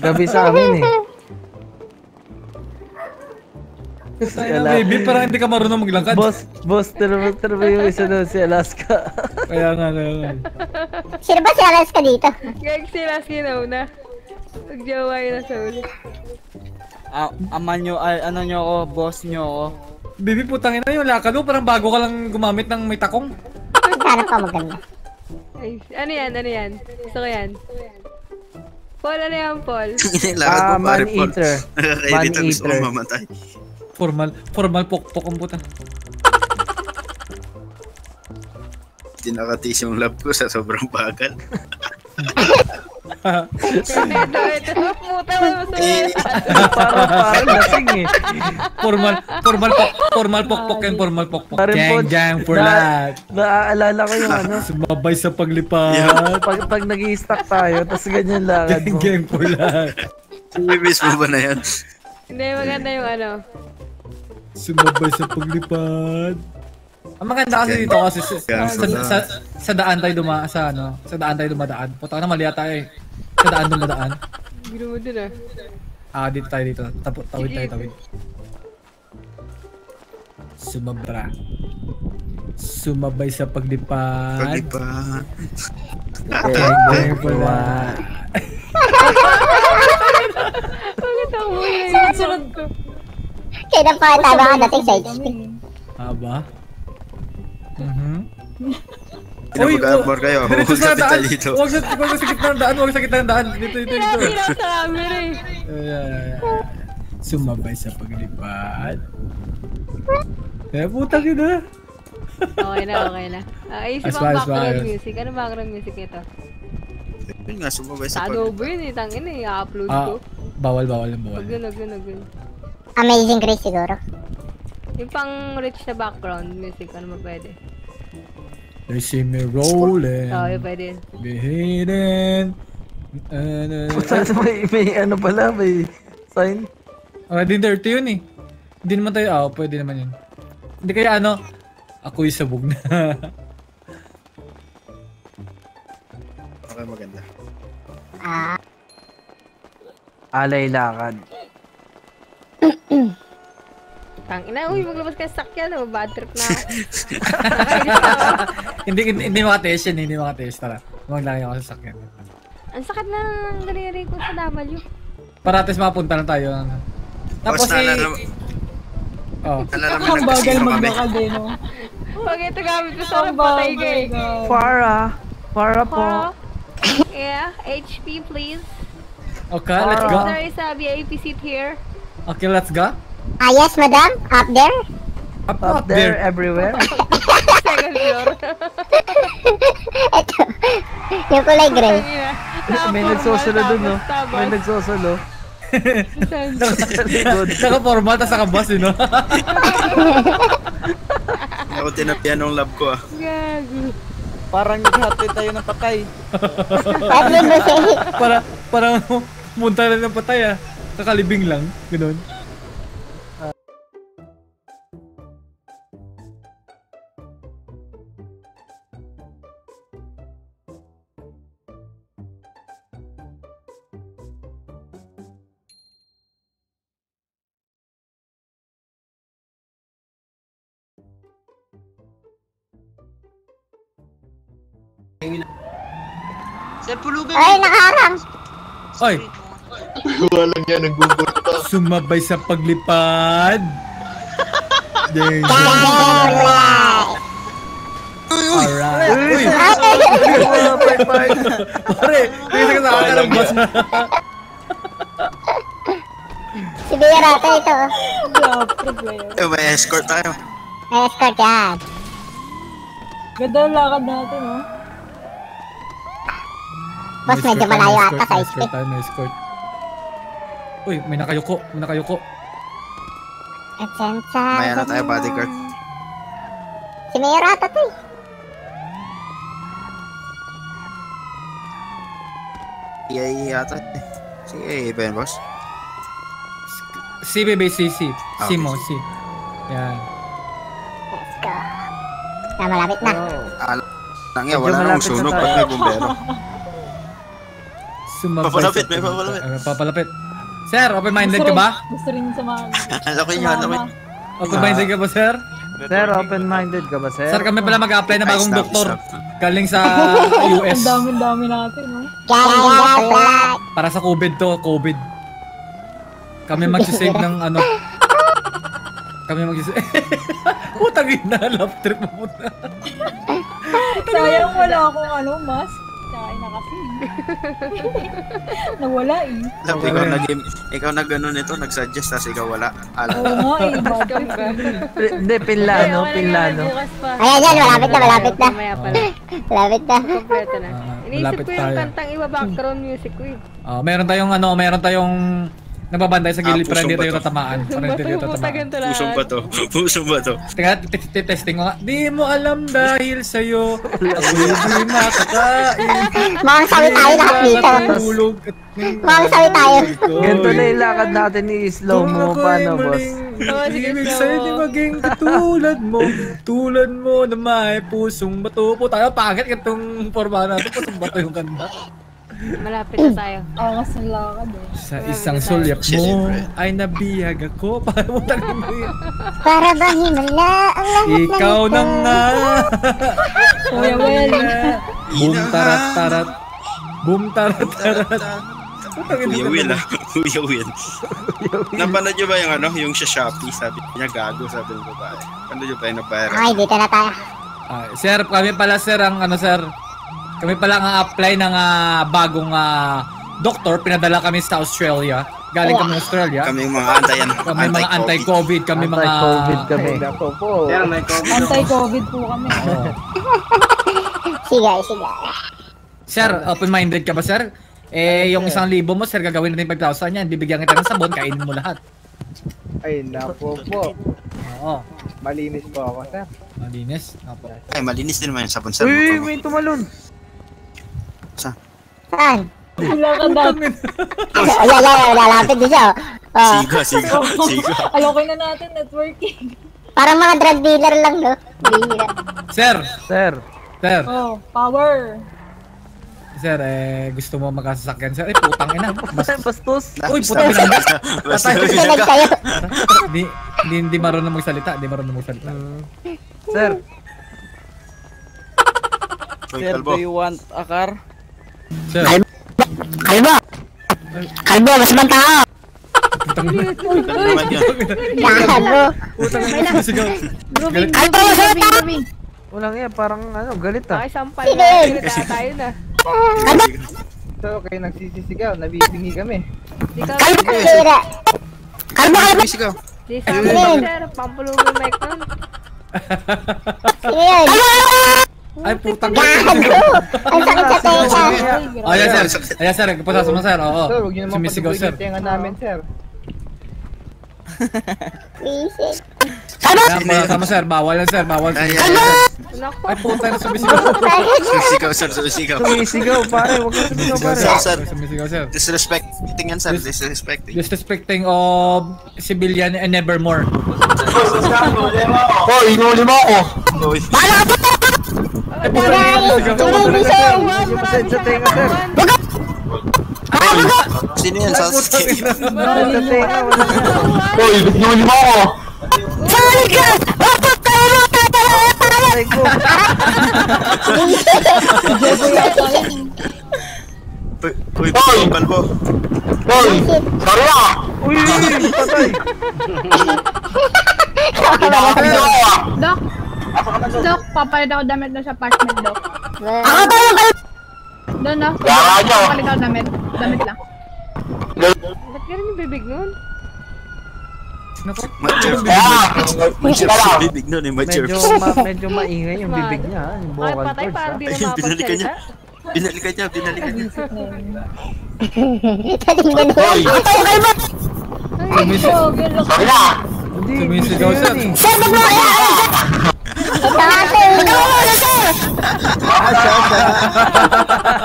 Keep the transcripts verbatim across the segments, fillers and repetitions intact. Gak bisa amin nih. Baby parang hindi ka marunong maglangkad. Boss, boss, terbayo isa doon si Alaska. Kaya nga, kaya nga. Sino ba si Alaska dito? Gag si Alaska yun na. Pagjawa yun na sa ulit. Aman nyo, ano nyo ako, boss nyo ako. Baby, putangin na yung lakad mo. Parang bago ka lang gumamit ng may takong. Sana pa maganda. Ano yan, ano yan? Gusto ko yan. Paul, ano yan, Paul? Ah, man eater. Man eater. Formal, formal pokpok ang puta. Dinakatis yung lab ko sa sobrang bagal. Ito, ito, puta mo sa parang, parang nasing eh. Formal, formal pok, formal pokpok and formal pokpok. Gang, gang, for life. Naaalala ko yung ano. Sumabay sa paglipat. Pag, pag nag-i-stack tayo, tas ganyan lakad mo. Gang, gang, for life. Miss mo ba na yan? Hindi, maganda yung ano. Sumabay sa paglipad. Ang maganda kasi dito kasi sa, sa, sa, sa daan tayo duma sa ano, sa daan tayo dumadaan. Puta ka na mali ata eh. Sa daan dumadaan. Giro mo din ah. Ah, dito tayo dito. Tapo, tawid tayo, tawid. Sumabra. Sumabay sa paglipad. Paglipad. Ganyan pala. Bakit ang muli na yung sunod ko? Kaya na pa, tama ka natin sa H P. Aba? Mhm. Uy! Dito sa daan! Huwag sa gitna ng daan! Huwag sa gitna ng daan! Dito, dito, dito! Hirap sa camera eh! Sumabay sa paglipad. Eh, putang ina! Okay na, okay na. Ayusin mo ang background music. Ano background music nito? Yun nga, sumabay sa paglipad. Tadobo yun eh, tangin eh. I-upload ko. Bawal, bawal, bawal. Huwag yun, huwag yun, huwag yun. Amazing Grace siguro. Yung pang rich na background music, ano mo pwede? They see me rolling. Oo, yun pwede. Be hidden. May ano pala, may sign. Okay, di dirty yun eh. Hindi naman tayo, ah, pwede naman yun. Hindi kaya ano, ako'y sabog na. Okay, maganda. Alay lakad. Tang ina, uy, maglabas ka sa sakyan, oh, bad trip na. Hindi hindi makatest yan, hindi makatest tara. Maglagay ako sa sakyan. Ang sakit na ng daliri ko sa W. Para atis mapunta lang tayo. Tapos si oh, ang bagal maglakad eh, no. Huwag ito gamit ko sa patay ka eh. Para, para po. Yeah, H P please. Okay, let's go. There is a V I P seat here. Okay, let's go. Ah yes, madam. Up there. Up, up, up there, there, everywhere. Second floor. Ito. Yung kulay gray. May nagsusulo dun, no? May nagsusulo. Naka-formal, tas naka-bus, yun, no? Ako tinapian ng lab ko, ah. Parang naghati tayo ng patay. Parang, parang munta na ng patay, ah. Kakalibing lang, gano'n. Ay, nakaharang! Ay! Gawa lang yan, nagbubulat pa. Sumabay sa paglipad. There you go. Alright. Uy! Pare, tingin ka sa akin ng boss na. Si Bira ka ito. Eh, may escort tayo. May escort yan. Ganda ang lakad natin, oh. Boss, medyo malayo ata sa H P. Uy, may nakayuko, may nakayuko. Atensya. Maya na tayo, bodyguard. Si Mayor ata to eh. P I A ata eh. Si A I A ba yun, boss? Si B B C, si. Si Mo, si. Yan. Let's go. Na, malapit na. Alam nga, wala nang sunog pag may bumbero. Papalapit, may papalapit. Papalapit. Sir, open-minded ka ba? Gusto rin sumama. Lokoy nyo, lokoy. Open-minded ka ba, sir? Sir, open-minded ka ba, sir? Sir, kami pala mag-a-apply na bagong doktor. Galing sa U S. Ang dami-dami natin, no? Para sa COVID to, COVID. Kami mag-save ng ano. Kami mag-save. Putang ina, love trip mo muna. Sayang wala akong ano, mask. Ay, nakasing. Nawala eh. Sabi ko, ikaw na gano'n ito, nagsuggest, tas ikaw wala. Oo nga eh, bagay ba? Hindi, pinlano, pinlano. Ay, yan, malapit na, malapit na. Malapit na. Kompleto na. Iniisip ko yung kantang iwa background music ko eh. Meron tayong ano, meron tayong nababantay sa gilid para hindi tayo tatamaan. Para hindi tayo tatamaan. Pusong ba to? Pusong ba to? Teka, testing ko nga. Di mo alam dahil sa'yo, ako hindi makakain. Mga sabi tayo lahat dito. Mga sabi tayo. Ganito na ilakad natin ni slow mo. Paano, boss? Ibig sa'yo di maging katulad mo. Tulad mo na may pusong bato. Puta, pangit itong forma natin. Pusong bato yung kanda. Malapit na tayo. Angas ng lakad eh. Sa isang sulyak mo ay nabihag ako. Para mo talagang yun. Para ba himala ang lahat ng ikaw na nga. Kuya Will. Boom tarat tarat. Boom tarat tarat. Kuya Will ah. Kuya Will. Napanood nyo ba yung ano? Yung sa Shopee sabi niya gago sabi ng babae. Panood nyo ba yung nabayaran? Ay dito na tayo. Sir kami pala sir ang ano sir. Kami pala nga apply ng uh, bagong uh, doktor, pinadala kami sa Australia. Galing wow. Kami sa Australia. Kami mga anti-COVID. Kami mga anti-COVID. Kami mga... Anti-COVID kami. Anti-COVID po kami. Oh. Sige, sige. Sir, open-minded ka ba, sir? Eh, yung isang libo mo, sir, gagawin natin pag-tausan yan. Bibigyan kita ng sabon, kainin mo lahat. Ay, napo po. Oo. Malinis po ako, sir. Malinis? Napo. Ay, malinis din naman yung sabon, sir. Uy, may tumalon. Saan? Saan? Wala ka natin. Wala, wala, wala natin din siya. Sigo, sigo, sigo. Alokin na natin, networking. Parang mga drug dealer lang, no? Sir! Sir! Sir! Oh, power! Sir, eh, gusto mo magkasasakyan, sir? Eh, putang ina. Bastos! Uy, putang ina. Bastos! Hindi marunong magsalita, hindi marunong magsalita. Sir! Sir, do you want a car? Sir. Kalbo! Kalbo! Kalbo! Mas ibang tao! Putang naman! Putang naman yun! Kalbo! Putang naman yun! Sigaw! Kalbo! Walang iya, parang ano, galit ah! Ay, sampal na! Galita tayo na! Kalbo! So, kayo nagsisisigaw, nabibingi kami! Kalbo! Kalbo! Kalbo! Sigaw! Sigaw! Sir, pampulungan mic nun! Kalbo! Ay putang ina. Ang sakit sa tenga. Ayan sir, ayan sir, pasasok na sir. Oo. Sumisigaw sir. Tenga namin sir. Kalma! Sama sir, bawal na sir, bawal sir. Ay putang ina, sumisigaw. Sumisigaw sir, sumisigaw. Sumisigaw pare, huwag ka sumisigaw pare. Sumisigaw sir. Disrespecting yan sir, disrespecting. Disrespecting of civilian and nevermore. Oh, inuli mo ako. Bala ka po! Sino yan sa skin? Uy, nuli mo ako! Sorry ka! Wapot tayo mo! Tatalayan tayo! Uy, pagkakan po! Uy! Sarwa! Uy! Patay! Dok! Dok, papalit ako damit na sa apartment, Dok. Ako tayo yung kalit! Doon, Dok. Papalit ako damit. Damit lang. Ba't gano'n yung bibig nun? Mag-jerp yung bibig nun eh, mag-jerp. Medyo maingay yung bibig niya. Ay, patay parang di na mapapasya siya. Binalikan niya, binalikan niya. Talingan mo! Ako tayo kayo ba? Ay, gano'n. Sorry na! Sumisigaw sir. Sir, wag mo kaya! Sir! Wag mo na sir! Sir, wag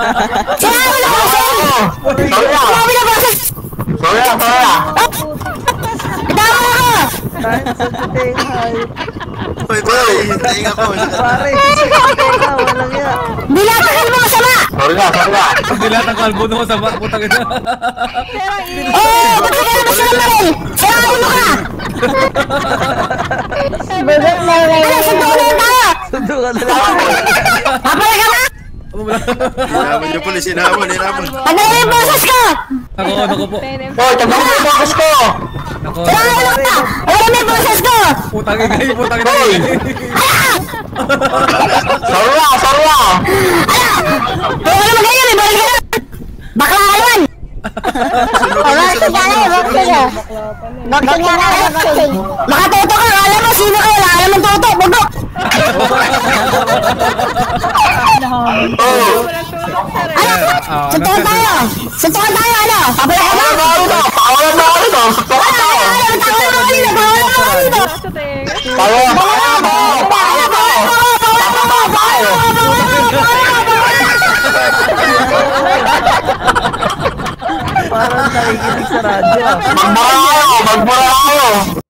mo na sir! Sorry na! Sorry na ba sir? Sorry na, sorry na! Dama na ka! Time sa today, hi! Uy, pare! Tainga po! Pare, sisig ka na! Walang yan! Bilapakan mo kasama! Sorga, sorga. Dilihat ang kalbo mo sa bak, putang ina. Eh, putang ina sa baril. Sira mo ka. Bebek na lang. Sundukan tayo. Sundukan tayo. Papalak ka na. Hinaman niyo pulis, hinaman, hinaman. Panayin yung boses ko. Ako, ako po. Oh, tagal mo yung boses ko. Sira mo ka. Panayin yung boses ko. Putang ina, putang ina. Ala! Sarwa, sarwa. Ayo, boleh begini nih, boleh begini. Baklawan. Orang segala, orang segala. Baklawan, baklawan. Maka tutup kan, alam mas ini kan, alam tutup, bodoh. Ayo, setuan tayo, setuan tayo, ayo. Apa lagi? Ayo, ayo, ayo, ayo, setuan tayo. Ayo, tahu lagi, tahu lagi, tahu lagi. Parang nakikinig sa radyo. Magmura ako! Magmura ako!